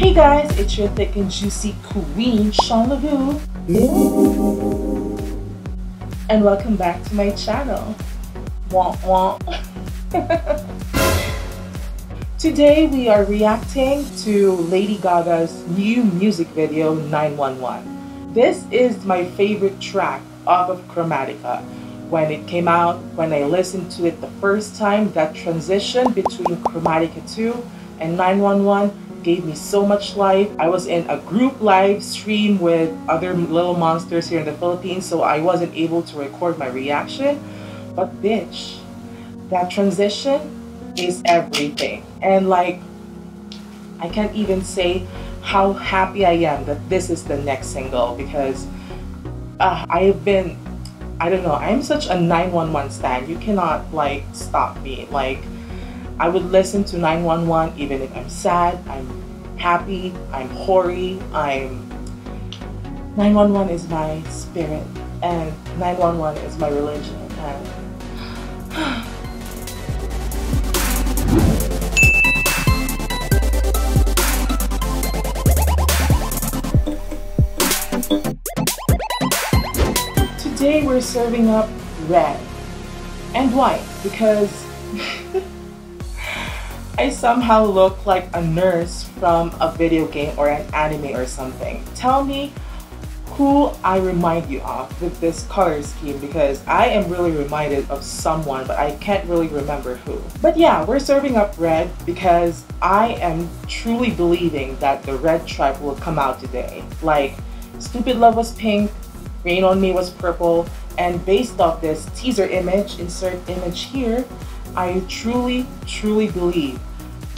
Hey guys, it's your thick and juicy queen, SeanLavoo, and welcome back to my channel. Womp womp. Today we are reacting to Lady Gaga's new music video, 911. This is my favorite track off of Chromatica. When it came out, when I listened to it the first time, that transition between Chromatica 2 and 911 gave me so much life. I was in a group live stream with other little monsters here in the Philippines, so I wasn't able to record my reaction. But bitch, that transition is everything. And like, I can't even say how happy I am that this is the next single, because I don't know, I'm such a 911 stan. You cannot like stop me. Like, I would listen to 911 even if I'm sad, I'm happy, I'm hoary, 911 is my spirit and 911 is my religion. And today we're serving up red and white because I somehow look like a nurse from a video game or an anime or something. Tell me who I remind you of with this color scheme, because I am really reminded of someone, but I can't really remember who. But yeah, we're serving up red because I am truly believing that the red tribe will come out today. Like, Stupid Love was pink, Rain on Me was purple, and based off this teaser image, insert image here, I truly believe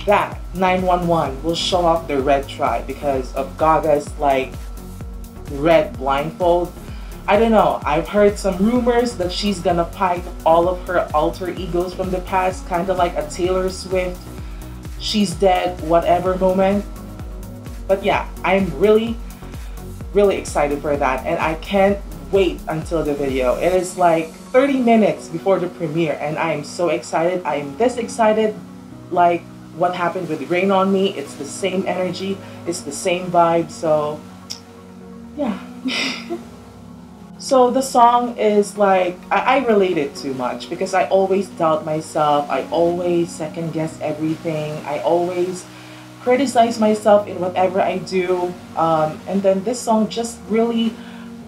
that 911 will show off the red tribe because of Gaga's like red blindfold. I don't know, I've heard some rumors that she's gonna pipe all of her alter egos from the past, kind of like a Taylor Swift, she's dead, whatever moment. But yeah, I'm really excited for that, and I can't wait until the video. It is like 30 minutes before the premiere and I am so excited. I am this excited like what happened with Rain on Me. It's the same energy, it's the same vibe, so yeah. So the song is like, I relate it too much because I always doubt myself, I always second guess everything, I always criticize myself in whatever I do, and then this song just really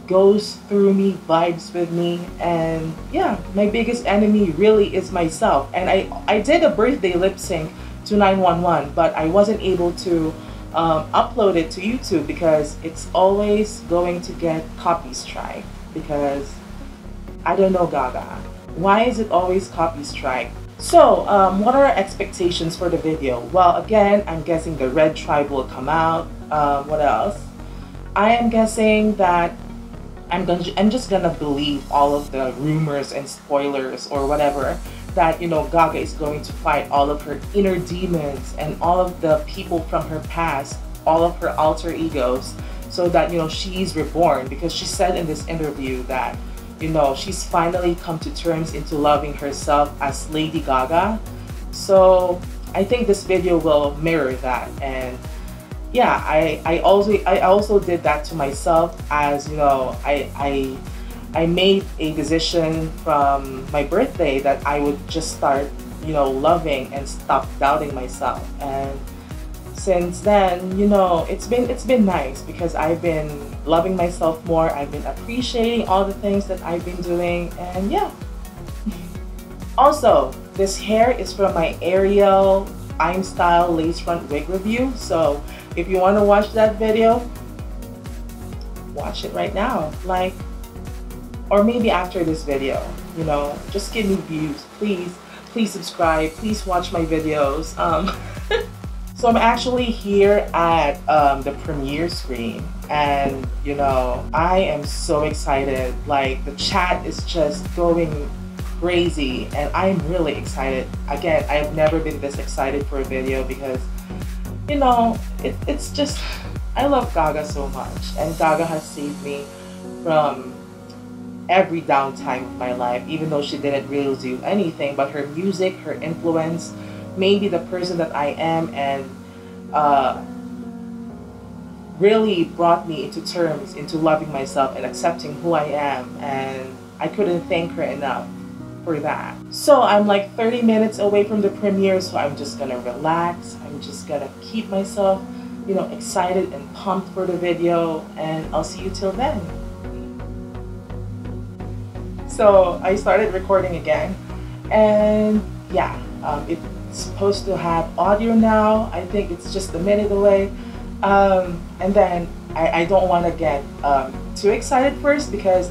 goes through me, vibes with me, and yeah, my biggest enemy really is myself. And I did a birthday lip sync to 911, but I wasn't able to upload it to YouTube because it's always going to get copy strike, because I don't know, Gaga, why is it always copy strike? So, what are our expectations for the video? Well, again, I'm guessing the red tribe will come out. What else? I am guessing that I'm just gonna believe all of the rumors and spoilers or whatever that, you know, Gaga is going to fight all of her inner demons and all of the people from her past, all of her alter egos, so that, you know, she's reborn, because she said in this interview that, you know, she's finally come to terms into loving herself as Lady Gaga. So I think this video will mirror that. And yeah, I also did that to myself, as you know, I made a decision from my birthday that I would just start, you know, loving and stop doubting myself. And since then, you know, it's been nice because I've been loving myself more, I've been appreciating all the things that I've been doing, and yeah. Also, this hair is from my Ariel ImStyle lace front wig review, so if you want to watch that video, watch it right now, like, or maybe after this video, you know, just give me views, please subscribe, please watch my videos. So I'm actually here at the premiere screen, and you know, I am so excited. Like, the chat is just going crazy and I'm really excited. Again, I've never been this excited for a video because, you know, it's just, I love Gaga so much, and Gaga has saved me from every downtime of my life, even though she didn't really do anything, but her music, her influence, maybe the person that I am, and really brought me into terms into loving myself and accepting who I am, and I couldn't thank her enough for that. So I'm like 30 minutes away from the premiere, so I'm just gonna relax, I'm just gonna keep myself, you know, excited and pumped for the video, and I'll see you till then. So I started recording again, and yeah, it's supposed to have audio now. I think it's just a minute away. And then I don't want to get too excited first, because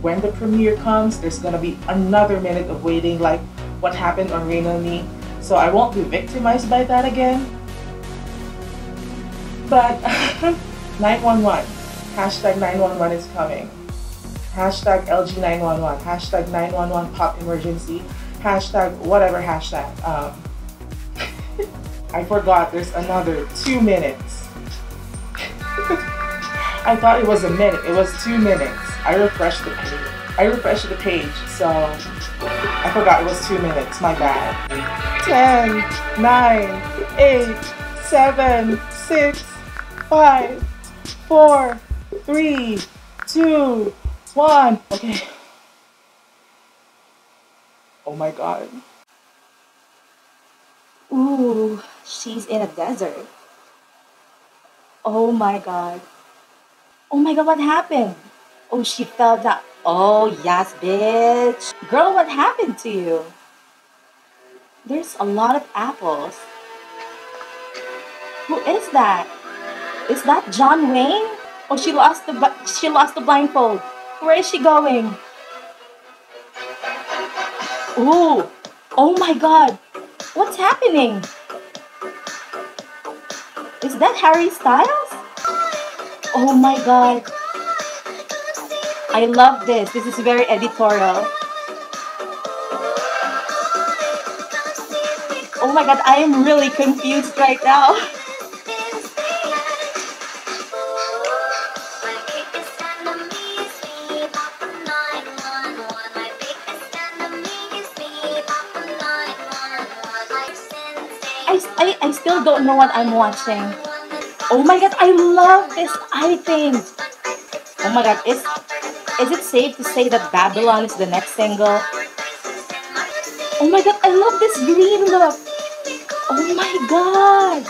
when the premiere comes, there's going to be another minute of waiting, like what happened on Rain on Me. So I won't be victimized by that again. But 911, hashtag 911 is coming. Hashtag LG911, hashtag 911 pop emergency, hashtag whatever hashtag. I forgot there's another 2 minutes. I thought it was a minute, it was 2 minutes. I refreshed the page, so I forgot it was 2 minutes, my bad. 10, 9, 8, 7, 6, 5, 4, 3, 2, 1, okay. Oh my god. Ooh, she's in a desert. Oh my god. Oh my god, what happened? Oh, she fell down. Oh yes, bitch. Girl, what happened to you? There's a lot of apples. Who is that? Is that John Wayne? Oh, she lost the blindfold. Where is she going? Ooh! Oh my god! What's happening? Is that Harry Styles? Oh my god! I love this. This is very editorial. Oh my god! I am really confused right now. I still don't know what I'm watching. Oh my god, I love this item. Oh my god, is it safe to say that Babylon is the next single? Oh my god, I love this green look. Oh my god.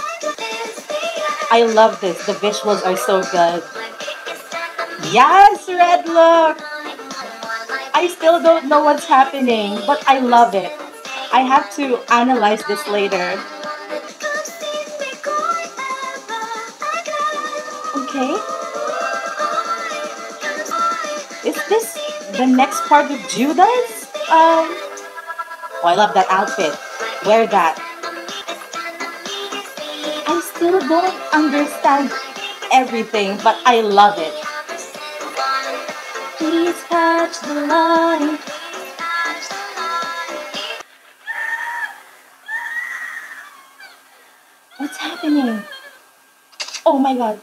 I love this. The visuals are so good. Yes, red look. I still don't know what's happening, but I love it. I have to analyze this later. Okay. Is this the next part of Judas? Oh, I love that outfit. Wear that. I still don't understand everything, but I love it. Please touch the light. What's happening? Oh my god.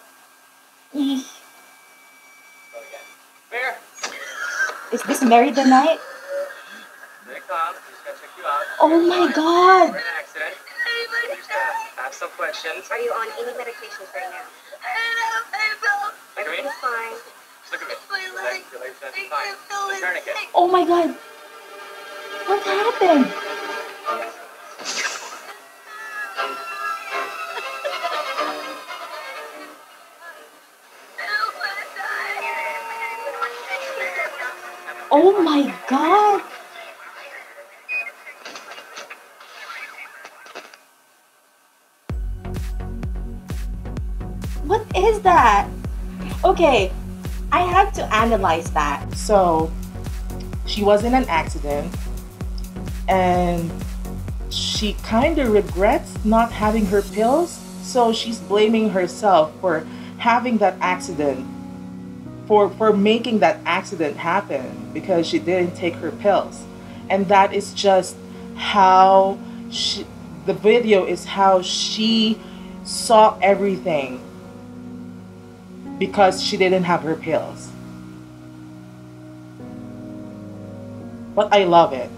Is this Married the Night? Oh my god! I have some questions. Are you on any medications right now? I don't know. Fine. Look at me. Oh my god! What happened? Oh my god! What is that? Okay, I have to analyze that. So, she was in an accident and she kind of regrets not having her pills, so she's blaming herself for having that accident. For making that accident happen, because she didn't take her pills. And that is just how she, the video is how she saw everything, because she didn't have her pills. But I love it.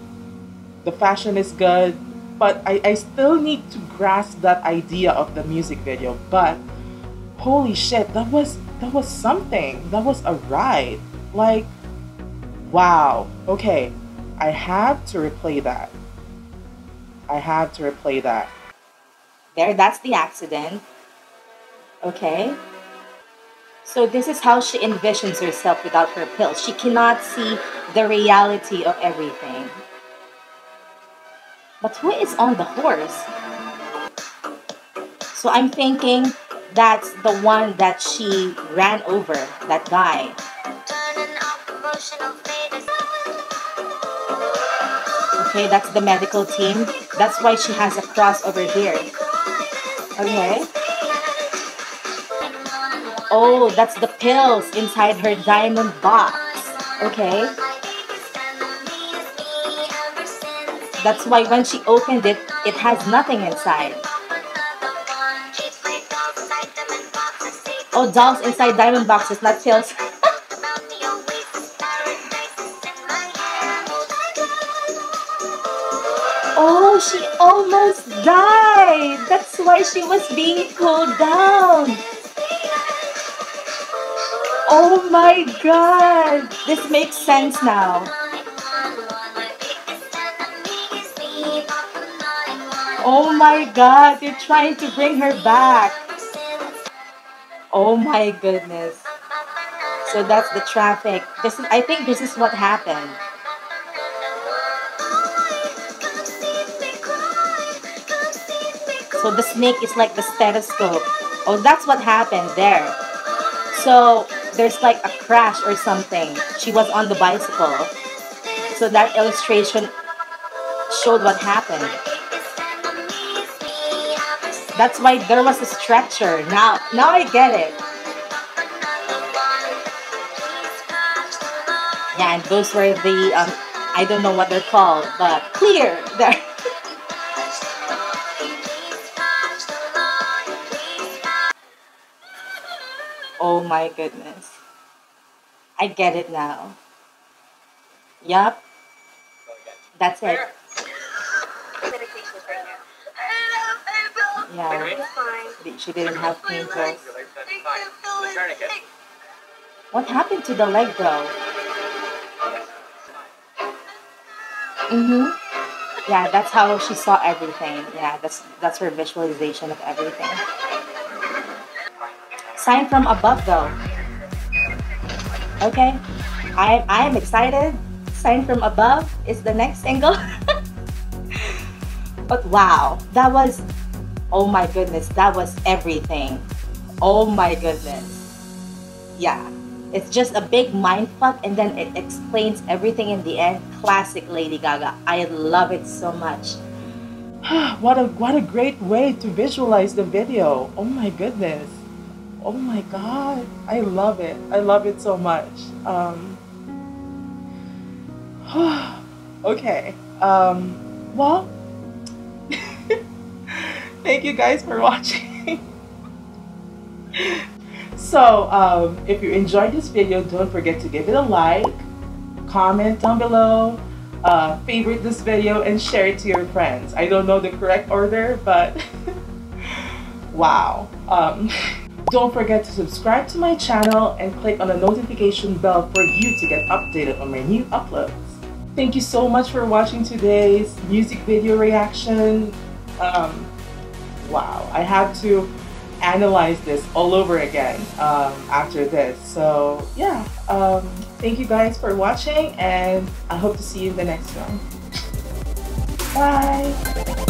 The fashion is good, but I still need to grasp that idea of the music video. But holy shit, that was something. That was a ride. Like, wow. Okay, I have to replay that. I have to replay that. There, that's the accident. Okay. So this is how she envisions herself without her pills. She cannot see the reality of everything. But who is on the horse? So I'm thinking that's the one that she ran over, that guy. Okay, that's the medical team. That's why she has a cross over here. Okay. Oh, that's the pills inside her diamond box. Okay. That's why when she opened it, it has nothing inside. Oh, dolls inside diamond boxes, not pills. Oh, she almost died. That's why she was being pulled down. Oh my god, this makes sense now. Oh my god, they're trying to bring her back. Oh my goodness. So that's the traffic. I think this is what happened. So the snake is like the stethoscope. Oh, that's what happened there. So there's like a crash or something. She was on the bicycle. So that illustration showed what happened. That's why there was a stretcher. Now I get it. Yeah, and those were the, I don't know what they're called, but clear. There. Oh my goodness. I get it now. Yup. That's it. Yeah. She didn't have painkillers. What happened to the leg though? Mm-hmm. Yeah, that's how she saw everything. Yeah, that's her visualization of everything. Sign from Above though. Okay, I am excited. Sign from Above is the next single. But wow, that was, oh my goodness, that was everything. Oh my goodness. Yeah, it's just a big mindfuck and then it explains everything in the end. Classic Lady Gaga. I love it so much. What a great way to visualize the video. Oh my goodness. Oh my god, I love it. I love it so much. Okay. Well, thank you guys for watching. So, if you enjoyed this video, don't forget to give it a like, comment down below, favorite this video, and share it to your friends. I don't know the correct order, but wow. Don't forget to subscribe to my channel and click on the notification bell for you to get updated on my new uploads. Thank you so much for watching today's music video reaction. Wow, I have to analyze this all over again after this. So yeah, thank you guys for watching and I hope to see you in the next one. Bye!